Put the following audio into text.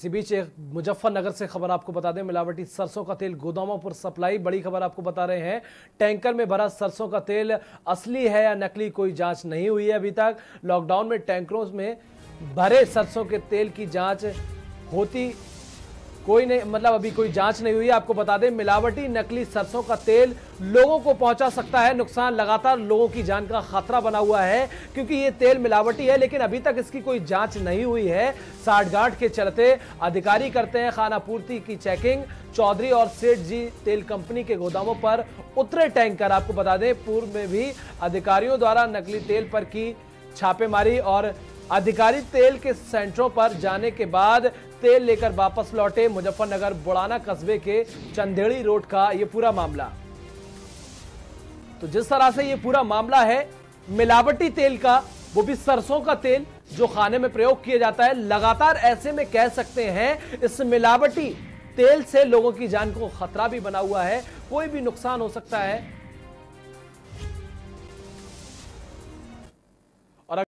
इसी बीच एक मुजफ्फरनगर से खबर आपको बता दें, मिलावटी सरसों का तेल गोदामों पर सप्लाई। बड़ी खबर आपको बता रहे हैं, टैंकर में भरा सरसों का तेल असली है या नकली कोई जांच नहीं हुई है अभी तक। लॉकडाउन में टैंकरों में भरे सरसों के तेल की जांच होती कोई नहीं, मतलब अभी कोई जांच नहीं हुई। आपको बता दें, मिलावटी नकली सरसों का तेल लोगों को पहुंचा सकता है नुकसान। लगातार लोगों की जान का खतरा बना हुआ है क्योंकि ये तेल मिलावटी है, लेकिन अभी तक इसकी कोई जांच नहीं हुई है। साठगांठ के चलते अधिकारी करते हैं खानापूर्ति की चेकिंग। चौधरी और सेठ जी तेल कंपनी के गोदामों पर उतरे टैंकर। आपको बता दें, पूर्व में भी अधिकारियों द्वारा नकली तेल पर की छापेमारी और अधिकारी तेल के सेंटरों पर जाने के बाद तेल लेकर वापस लौटे। मुजफ्फरनगर बुड़ाना कस्बे के चंदेड़ी रोड का ये पूरा मामला। तो जिस तरह से ये पूरा मामला है मिलावटी तेल का, वो भी सरसों का तेल जो खाने में प्रयोग किया जाता है, लगातार ऐसे में कह सकते हैं इस मिलावटी तेल से लोगों की जान को खतरा भी बना हुआ है, कोई भी नुकसान हो सकता है।